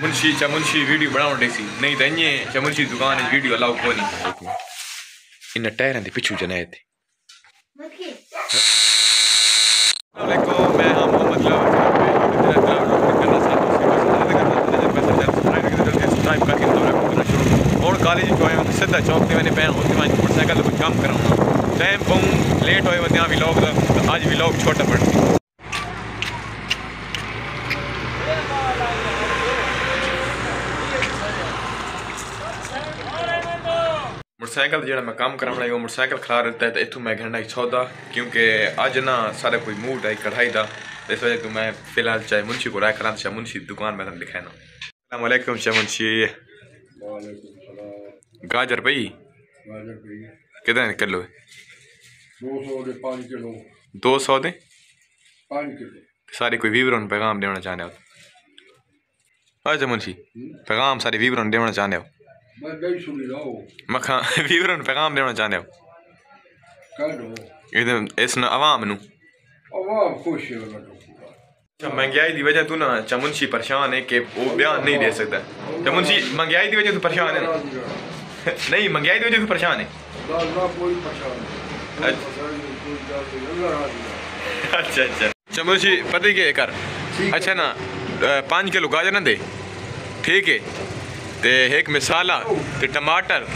Munshi चमुंशी video बनाओ देसी नहीं तो ये चमुंशी दुकान है वीडियो अलाउ को नहीं इन टायर के पिछू जनाए थे वालेकुम मैं हम मोहम्मद लाल करना चाहता हूं सब्सक्राइब करना सब्सक्राइब करके दोबारा करना शुरू और कॉलेज जो है सीधा चौक पे मैंने पैन होते मैं मोटरसाइकिल पे काम कर रहा हूं टाइम बहुत लेट होए वहां व्लॉग आज व्लॉग छोटा पड़ मोटरसाइकिल जो मैं काम कराना है मोटरसाइकिल खड़ा रहता है तो इतों मैं घंटा ही सौदा क्योंकि अज ना सारा कोई मूड है कढ़ाई का इस वजह तो मैं फिलहाल चाहे मुंशी को राय करा चाहे मुंशी दुकान में दिखाना अस्सलामुअलैकुम शाह मुंशी गाजर पई कितना किलो है 200 दे सारे कोई वीवर पैगाम देना चाहते हो अच्छा मुंशी पैगाम सारे वीवर देना चाहते हो मखा वीवरन पैगाम देना चाहते हो एकदम इस आवाम नू महंगाई की वजह तू ना चमुंशी परेशान है कि वो बयान नहीं दे सकता चमुंशी महंगाई की वजह तू परेशान है नहीं महंगाई की वजह तू परेशान है अच्छा अच्छा चमुंशी पता क्या कर अच्छा ना 5 किलो गाजर ना दे ठीक है ते एक मसाला ते टमाटर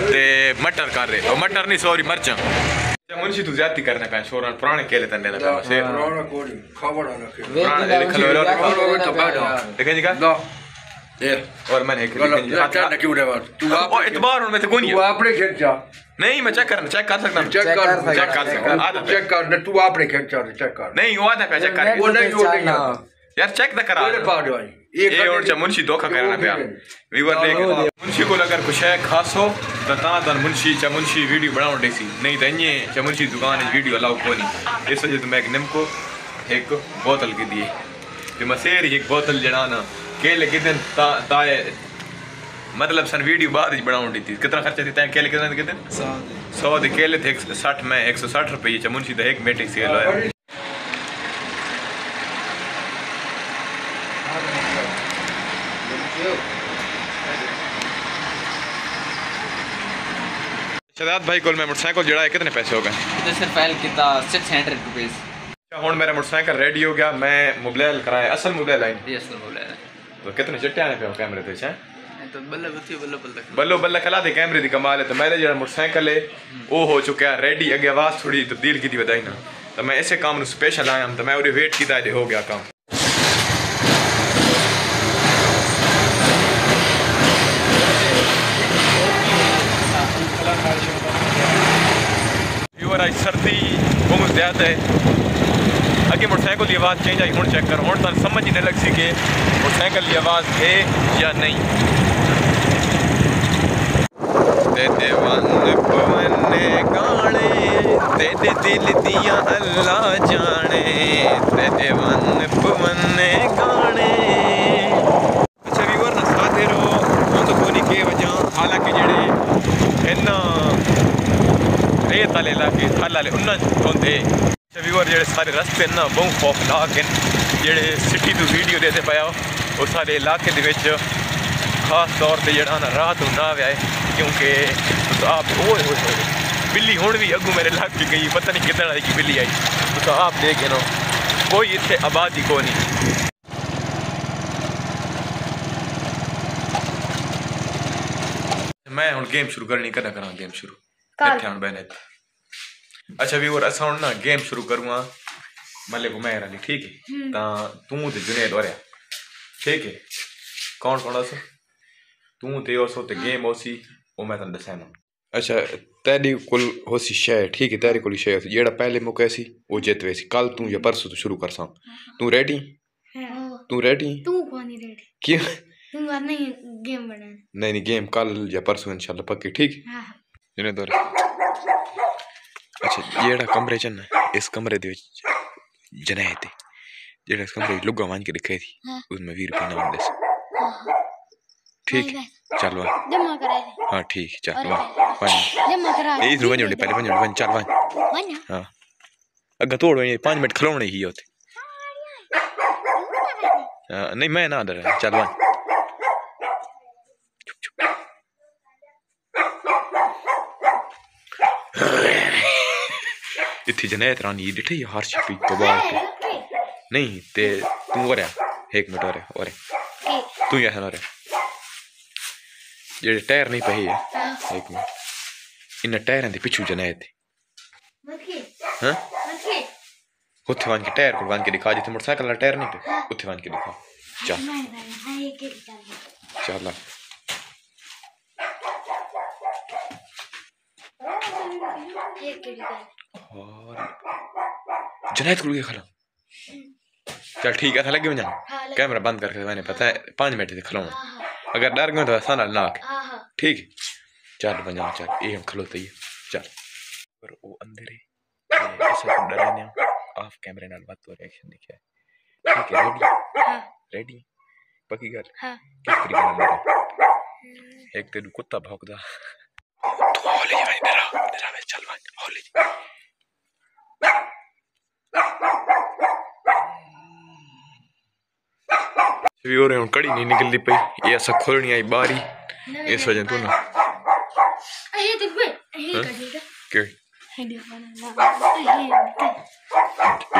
ते मटर कर रहे और मटर नहीं सॉरी मिर्च मुंशी तू ज्यादा करना का शोर पुराने केले तने ना से पुराना कोड़ी खबर ना के पुराने खलोलो तो बैठो देखें जी का लो ये और मैंने एक अच्छा ना क्यों देवा तू आप इतबार उनमें से कोनी तू आपने खेत जा नहीं मैं चेक कर सकता हूं चेक कर तू आपने खेत जा चेक कर नहीं वो आधा पे चेक कर वो नहीं यार चेक ना करा ये और मुंशी धोखा करना पे व्यूअर देख मुंशी को अगर कुछ है खास हो तो मुंशी चमुंशी वीडियो बनाओ देसी नहीं तो ये चमुंशी दुकान है वीडियो अलाउ को नहीं इस वजह तो मैं एक निम्को एक बोतल के दिए तो मैं शेर एक बोतल जड़ाना केले कितने ताए मतलब सन वीडियो बाद बनाओ दी थी कितना खर्चा देता है केले कितने 100 दे केले थे 60 में 160 रुपये चमुंशी तो एक मेटिक सेल है शदाद भाई को मैं मोटरसाइकिल जड़ा है कितने पैसे हो गए अच्छा हूँ मेरा मोटरसाइकिल रेडी हो गया मैं मोबाइल कराया असल मोबाइल आई तो कितने चिट्टे आने पे कैमरे ते हैं तो बल्लो बल्ला खला दे कैमरे दी कमाल है तो मेरा जो मोटरसाइकिल है वो हो चुका है रेडी अगे आवाज़ थोड़ी तब्दील की बताई ना तो मैं इसे काम स्पेशल आया तो मैं वेट किया हो गया काम सर्दी बहुत ज्यादा है अगे मोटरसाइकिल की आवाज़ चेंज आई हूँ चेक कर हूँ तुम समझ ही नहीं लग सी कि मोटरसाइकिल की आवाज़ है या नहीं अच्छा व्यूअर ना साथ रहो तो कोई के वजह हालांकि जड़े इन्ना ताले इलाके थल आए उन्ना होंगे व्यूअर जो सारे रस्ते ना बहुत खौफनाक हैं जेडे सिटी तो वीडियो देते पाया और सारे इलाके खास तौर पर जरा राहत ना आया क्योंकि आप बिल्ली हूँ भी अगू मेरे इलाके गई पता नहीं कितना आई कि बिल्ली आई तो आप देख नो कोई इतने आबादी को नहीं मैं हूँ गेम शुरू करनी कदा करा गेम शुरू अच्छा व्यूअर अस ना गेम शुरू करूँगा मले को मैं रानी ठीक है ता तू ते जुनेद और ठीक है कौन कौन अस तू ते ओसो ते गेम ओसी ओ मैं तन दसाना अच्छा तेरी कुल होसी शय ठीक है तेरी कुल शय जेड़ा पहले मुके सी ओ जीतवे सी कल तू या परसों तू शुरू करसा तू रेडी तू रेडी तू कोनी रेडी क्यों तू और नहीं गेम बनाना नहीं गेम कल या परसों इंशाल्लाह पक्की ठीक हां अच्छा जेड़ा कमरे च ना इस कमरे दे जनाए थे जेड़ा इस कमरे लुगा वांझ के रखे थी उसमें 20 रुपये नाम दे ठीक चल वाह जमा करा दे हां ठीक चल वाह जमा करा दे 20 रुपये जोड़े पहले 5 रुपये चल वाह हां अगर तोड़ ये 5 मिनट खलोने ही होते नहीं मैं ना दे चल वाह इत्थे जनायत रानी डिठे ये हर्षी पी कबार नहीं ते तू और है एक मिनट और है तू यहाँ और है ये टायर नहीं पही है एक मिनट इन टायर ने पिछू जनायत हाँ उत्थे वान के टायर को वान के दिखा जितने मोटरसाइकिल का टायर नहीं पे उत्थे वान के दिखा चल जनायत को खिला चल ठीक है ऐसा लगे मुझे कैमरा बंद करके मैंने पता है 5 मिनट से खिलाऊंगा अगर डर गए तो ऐसा ना ठीक है चल बजा चल ये खिलोते ही चल पर वो अंदर है ऐसा डराने ऑफ कैमरे नाल बात तो रिएक्शन दिखा ठीक है रेडी पक्की गल किस तरीके नाल एक तेरे कुत्ता भौंकदा होले भाई तेरा मैं चल भाई होले भी हो रहे हैं कड़ी नहीं निकलती पई ये ऐसा खोलनी आई बारी इस वजह तू ना अरे देख बे ये कड़ी का के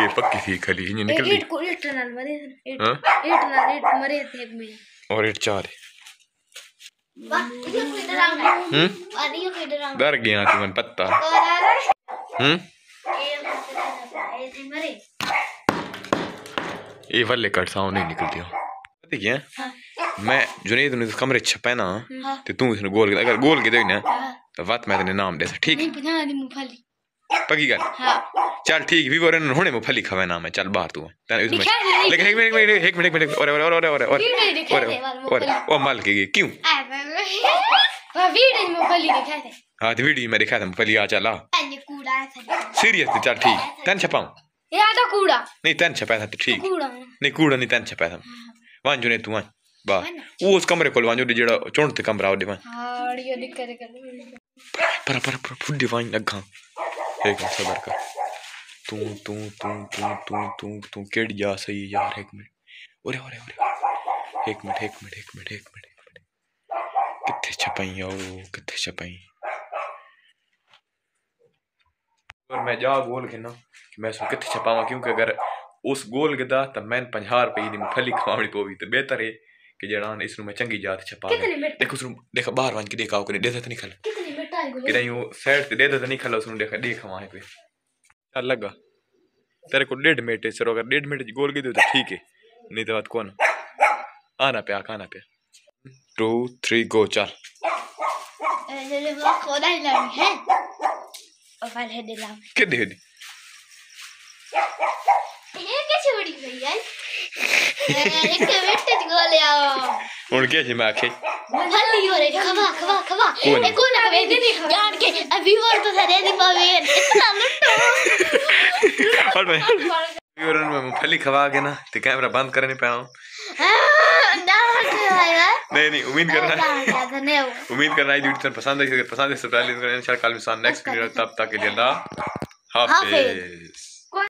ये पक्की थी खाली ये निकल गई 8 नाल मरे 8 नाल 8 मरे थे में और 8 4 डर गया तुमन पत्ता ये वाले कट साउंड नहीं निकलती पता क्या मैं जुनेद ने कमरे छपे ना तो तू इसने गोल अगर गोल के देखना तो बात मैं तेरे नाम दे ठीक पक्की गल चल ठीक भी बोरे होने में फली खावे नाम है चल बाहर तू इसमें लेकिन एक मिनट और ओ माल के क्यों वीडियो में फली दिखा दे हां तो वीडियो में दिखा दे फली आ चला तने कूड़ा है सीरियसली चल ठीक तन छपाऊं ये आधा कूड़ा नहीं तन छपा था ठीक नहीं कूड़ा नहीं तन छपा था वांजो ने तू बा वो उस कमरे को वांजो जेड़ा चोंट ते कमरा ओदे हां यो दिक्कत कर पर फुड्डी वांज लगा एक सबर कर तू केड़ी जा सही यार एक मिनट ओरे एक मिनट किथे छपाई आओ किथे छपाई और मैं जा गोल के ना कि मैं सो किथे छपावा क्योंकि अगर उस गोल गदा तो मैं 50 रुपए दी फली खावणी पोवी तो बेहतर है कि जेड़ा इसनु मैं चंगी जात छपा देखो सुन देखो बाहर वान के देखाओ करे देता नहीं खल किदा यो सेट दे देता नहीं खल उसनु देखा देखवा है कोई चल लगा तेरे को 1.5 मिनट सर अगर 1.5 मिनट गोल गई तो ठीक है नहीं तो बात कौन आना पे आना पे 2 3 गो चल ले वो कोदा ही लानी है और फाइल है दे लाओ के दे दे ये कैसे उड़ी गई यार एक मिनट तक गोल आओ और कैसे मैं आके भल्ली हो रे खवा ये कोना खवे दे जान के अभी और तो दे नहीं पावे इतना लुटो और भाई योरन में मूंगफली खवा के ना ते कैमरा बंद करने पे आऊं नहीं उम्मीद करना है वीडियो पसंद है अगर पसंद है सब्सक्राइब करें इंशाल्लाह कल मिसान नेक्स्ट वीडियो तब तक के लिए अल्लाह हाफिज।